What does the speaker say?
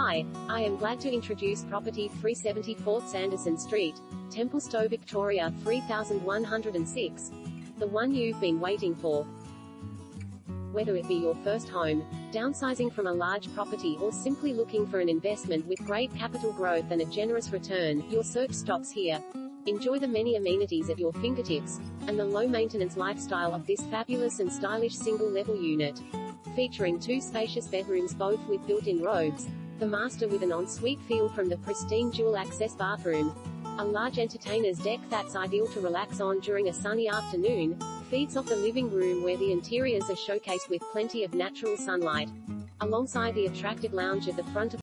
Hi, I am glad to introduce property 374 Sanderson Street, Templestowe, Victoria 3106, the one you've been waiting for. Whether it be your first home, downsizing from a large property, or simply looking for an investment with great capital growth and a generous return, your search stops here. Enjoy the many amenities at your fingertips, and the low-maintenance lifestyle of this fabulous and stylish single-level unit. Featuring two spacious bedrooms, both with built-in robes, the master with an ensuite feel from the pristine dual-access bathroom, a large entertainer's deck that's ideal to relax on during a sunny afternoon, feeds off the living room where the interiors are showcased with plenty of natural sunlight, alongside the attractive lounge at the front of